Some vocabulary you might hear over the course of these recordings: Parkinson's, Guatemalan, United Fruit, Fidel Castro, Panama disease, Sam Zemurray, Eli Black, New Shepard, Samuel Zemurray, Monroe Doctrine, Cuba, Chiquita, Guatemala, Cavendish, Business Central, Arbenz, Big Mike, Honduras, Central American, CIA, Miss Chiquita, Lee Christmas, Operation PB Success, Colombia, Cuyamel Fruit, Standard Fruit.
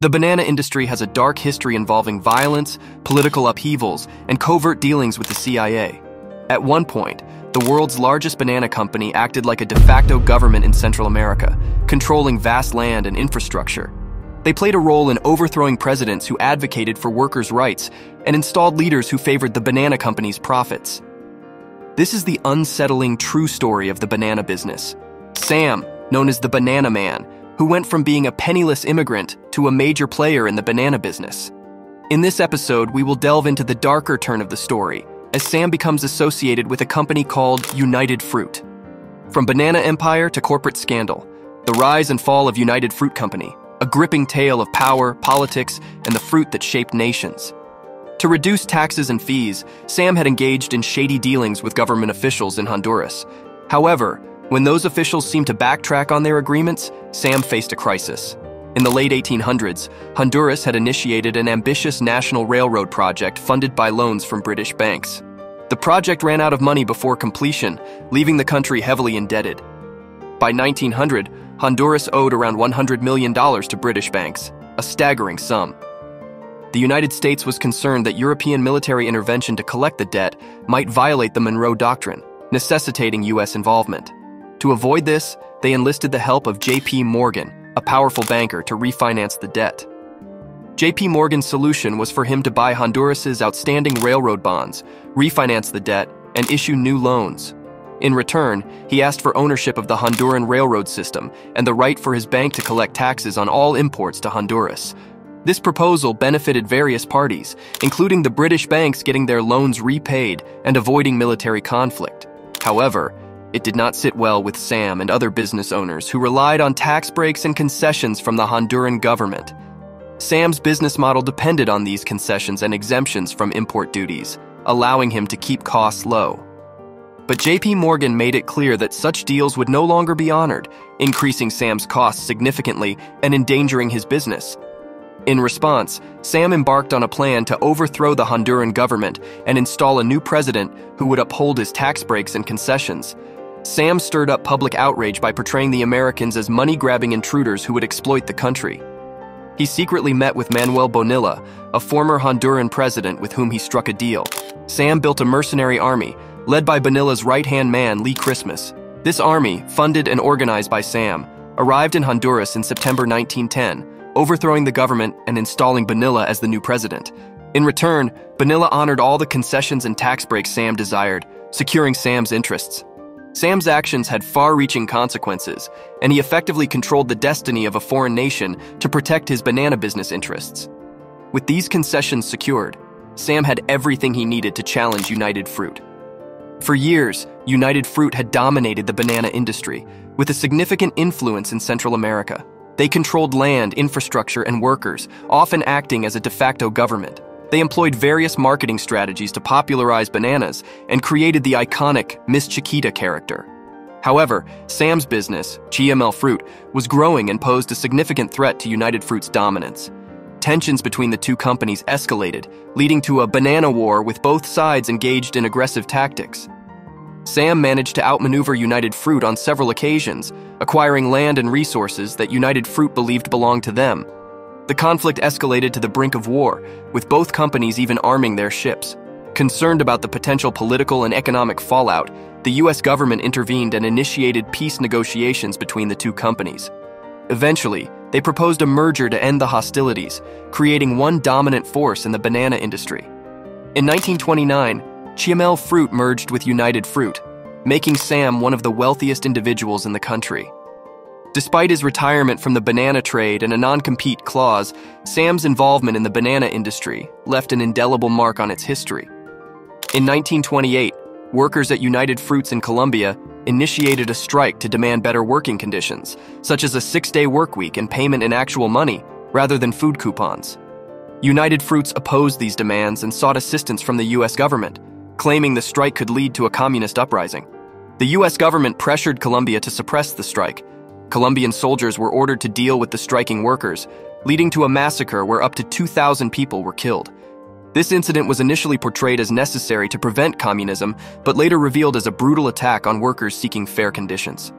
The banana industry has a dark history involving violence, political upheavals, and covert dealings with the CIA. At one point, the world's largest banana company acted like a de facto government in Central America, controlling vast land and infrastructure. They played a role in overthrowing presidents who advocated for workers' rights and installed leaders who favored the banana company's profits. This is the unsettling true story of the banana business. Sam, known as the Banana Man, who went from being a penniless immigrant to a major player in the banana business. In this episode, we will delve into the darker turn of the story, as Sam becomes associated with a company called United Fruit. From banana empire to corporate scandal, the rise and fall of United Fruit Company, a gripping tale of power, politics, and the fruit that shaped nations. To reduce taxes and fees, Sam had engaged in shady dealings with government officials in Honduras. However, when those officials seemed to backtrack on their agreements, Sam faced a crisis. In the late 1800s, Honduras had initiated an ambitious national railroad project funded by loans from British banks. The project ran out of money before completion, leaving the country heavily indebted. By 1900, Honduras owed around $100 million to British banks, a staggering sum. The United States was concerned that European military intervention to collect the debt might violate the Monroe Doctrine, necessitating U.S. involvement. To avoid this, they enlisted the help of J.P. Morgan, a powerful banker, to refinance the debt. J.P. Morgan's solution was for him to buy Honduras's outstanding railroad bonds, refinance the debt, and issue new loans. In return, he asked for ownership of the Honduran railroad system and the right for his bank to collect taxes on all imports to Honduras. This proposal benefited various parties, including the British banks getting their loans repaid and avoiding military conflict. However, it did not sit well with Sam and other business owners who relied on tax breaks and concessions from the Honduran government. Sam's business model depended on these concessions and exemptions from import duties, allowing him to keep costs low. But J.P. Morgan made it clear that such deals would no longer be honored, increasing Sam's costs significantly and endangering his business. In response, Sam embarked on a plan to overthrow the Honduran government and install a new president who would uphold his tax breaks and concessions. Sam stirred up public outrage by portraying the Americans as money-grabbing intruders who would exploit the country. He secretly met with Manuel Bonilla, a former Honduran president with whom he struck a deal. Sam built a mercenary army, led by Bonilla's right-hand man, Lee Christmas. This army, funded and organized by Sam, arrived in Honduras in September 1910, overthrowing the government and installing Bonilla as the new president. In return, Bonilla honored all the concessions and tax breaks Sam desired, securing Sam's interests. Sam's actions had far-reaching consequences, and he effectively controlled the destiny of a foreign nation to protect his banana business interests. With these concessions secured, Sam had everything he needed to challenge United Fruit. For years, United Fruit had dominated the banana industry, with a significant influence in Central America. They controlled land, infrastructure, and workers, often acting as a de facto government. They employed various marketing strategies to popularize bananas and created the iconic Miss Chiquita character. However, Sam's business, Cuyamel Fruit, was growing and posed a significant threat to United Fruit's dominance. Tensions between the two companies escalated, leading to a banana war with both sides engaged in aggressive tactics. Sam managed to outmaneuver United Fruit on several occasions, acquiring land and resources that United Fruit believed belonged to them. The conflict escalated to the brink of war, with both companies even arming their ships. Concerned about the potential political and economic fallout, the U.S. government intervened and initiated peace negotiations between the two companies. Eventually, they proposed a merger to end the hostilities, creating one dominant force in the banana industry. In 1929, Cuyamel Fruit merged with United Fruit, making Sam one of the wealthiest individuals in the country. Despite his retirement from the banana trade and a non-compete clause, Sam's involvement in the banana industry left an indelible mark on its history. In 1928, workers at United Fruits in Colombia initiated a strike to demand better working conditions, such as a six-day work week and payment in actual money rather than food coupons. United Fruits opposed these demands and sought assistance from the U.S. government, claiming the strike could lead to a communist uprising. The U.S. government pressured Colombia to suppress the strike. Colombian soldiers were ordered to deal with the striking workers, leading to a massacre where up to 2,000 people were killed. This incident was initially portrayed as necessary to prevent communism, but later revealed as a brutal attack on workers seeking fair conditions.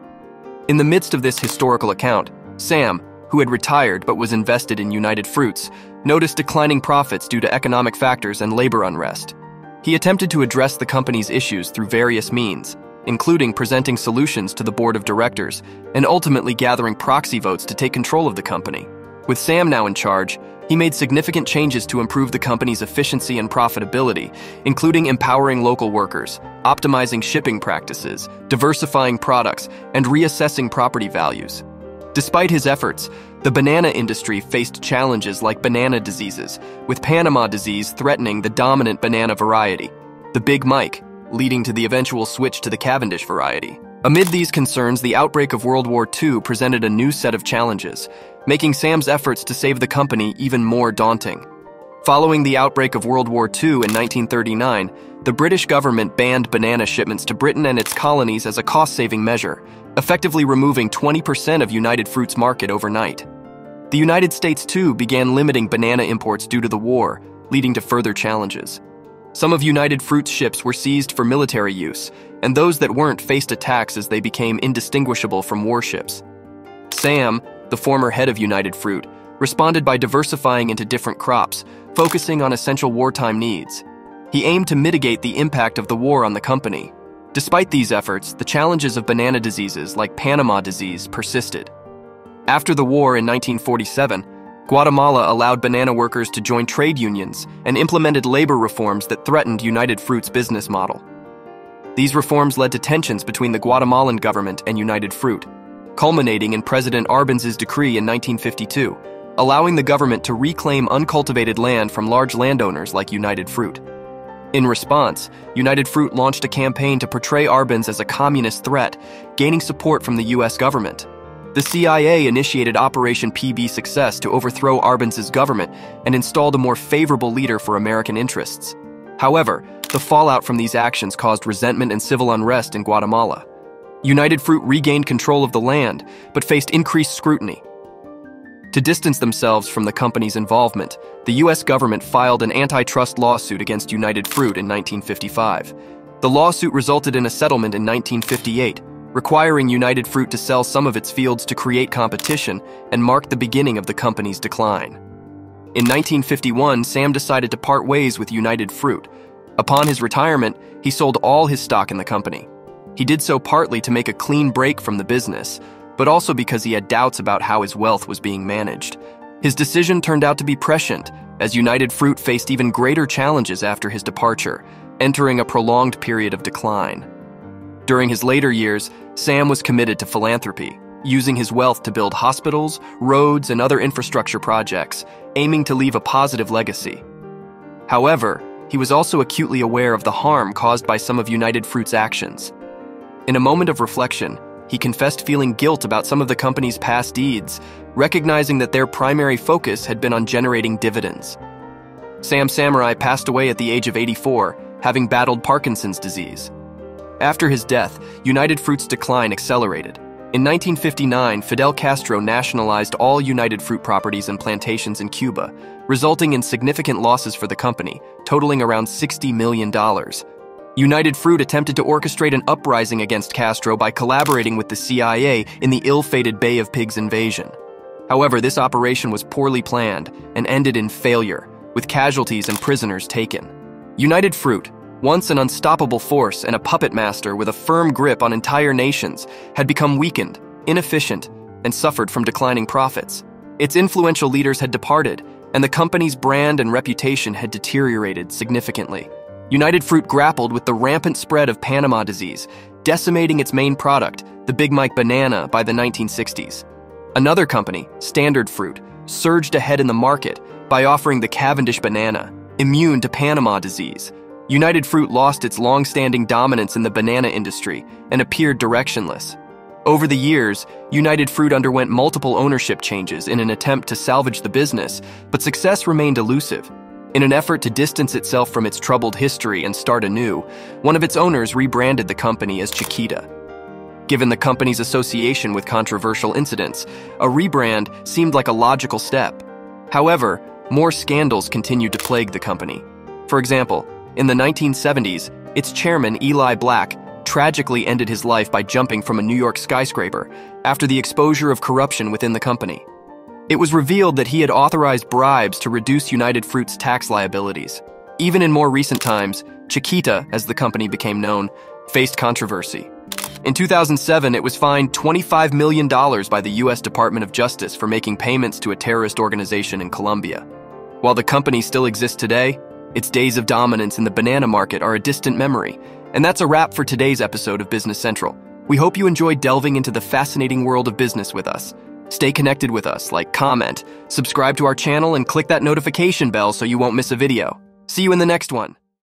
In the midst of this historical account, Sam, who had retired but was invested in United Fruits, noticed declining profits due to economic factors and labor unrest. He attempted to address the company's issues through various means, including presenting solutions to the board of directors and ultimately gathering proxy votes to take control of the company. With Sam now in charge, he made significant changes to improve the company's efficiency and profitability, including empowering local workers, optimizing shipping practices, diversifying products, and reassessing property values. Despite his efforts, the banana industry faced challenges like banana diseases, with Panama disease threatening the dominant banana variety, the Big Mike, leading to the eventual switch to the Cavendish variety. Amid these concerns, the outbreak of World War II presented a new set of challenges, making Sam's efforts to save the company even more daunting. Following the outbreak of World War II in 1939, the British government banned banana shipments to Britain and its colonies as a cost-saving measure, effectively removing 20% of United Fruit's market overnight. The United States, too, began limiting banana imports due to the war, leading to further challenges. Some of United Fruit's ships were seized for military use, and those that weren't faced attacks as they became indistinguishable from warships. Sam, the former head of United Fruit, responded by diversifying into different crops, focusing on essential wartime needs. He aimed to mitigate the impact of the war on the company. Despite these efforts, the challenges of banana diseases like Panama disease persisted. After the war in 1947, Guatemala allowed banana workers to join trade unions and implemented labor reforms that threatened United Fruit's business model. These reforms led to tensions between the Guatemalan government and United Fruit, culminating in President Arbenz's decree in 1952, allowing the government to reclaim uncultivated land from large landowners like United Fruit. In response, United Fruit launched a campaign to portray Arbenz as a communist threat, gaining support from the U.S. government. The CIA initiated Operation PB Success to overthrow Arbenz's government and installed a more favorable leader for American interests. However, the fallout from these actions caused resentment and civil unrest in Guatemala. United Fruit regained control of the land, but faced increased scrutiny. To distance themselves from the company's involvement, the U.S. government filed an antitrust lawsuit against United Fruit in 1955. The lawsuit resulted in a settlement in 1958, requiring United Fruit to sell some of its fields to create competition and marked the beginning of the company's decline. In 1951, Sam decided to part ways with United Fruit. Upon his retirement, he sold all his stock in the company. He did so partly to make a clean break from the business, but also because he had doubts about how his wealth was being managed. His decision turned out to be prescient, as United Fruit faced even greater challenges after his departure, entering a prolonged period of decline. During his later years, Sam was committed to philanthropy, using his wealth to build hospitals, roads, and other infrastructure projects, aiming to leave a positive legacy. However, he was also acutely aware of the harm caused by some of United Fruit's actions. In a moment of reflection, he confessed feeling guilt about some of the company's past deeds, recognizing that their primary focus had been on generating dividends. Sam Zemurray passed away at the age of 84, having battled Parkinson's disease. After his death, United Fruit's decline accelerated. In 1959, Fidel Castro nationalized all United Fruit properties and plantations in Cuba, resulting in significant losses for the company, totaling around $60 million. United Fruit attempted to orchestrate an uprising against Castro by collaborating with the CIA in the ill-fated Bay of Pigs invasion. However, this operation was poorly planned and ended in failure, with casualties and prisoners taken. United Fruit, once an unstoppable force and a puppet master with a firm grip on entire nations, had become weakened, inefficient, and suffered from declining profits. Its influential leaders had departed, and the company's brand and reputation had deteriorated significantly. United Fruit grappled with the rampant spread of Panama disease, decimating its main product, the Big Mike banana, by the 1960s. Another company, Standard Fruit, surged ahead in the market by offering the Cavendish banana, immune to Panama disease. United Fruit lost its long-standing dominance in the banana industry and appeared directionless. Over the years, United Fruit underwent multiple ownership changes in an attempt to salvage the business, but success remained elusive. In an effort to distance itself from its troubled history and start anew, one of its owners rebranded the company as Chiquita. Given the company's association with controversial incidents, a rebrand seemed like a logical step. However, more scandals continued to plague the company. For example, in the 1970s, its chairman, Eli Black, tragically ended his life by jumping from a New York skyscraper after the exposure of corruption within the company. It was revealed that he had authorized bribes to reduce United Fruit's tax liabilities. Even in more recent times, Chiquita, as the company became known, faced controversy. In 2007, it was fined $25 million by the U.S. Department of Justice for making payments to a terrorist organization in Colombia. While the company still exists today, its days of dominance in the banana market are a distant memory. And that's a wrap for today's episode of Business Central. We hope you enjoyed delving into the fascinating world of business with us. Stay connected with us, like, comment, subscribe to our channel, and click that notification bell so you won't miss a video. See you in the next one.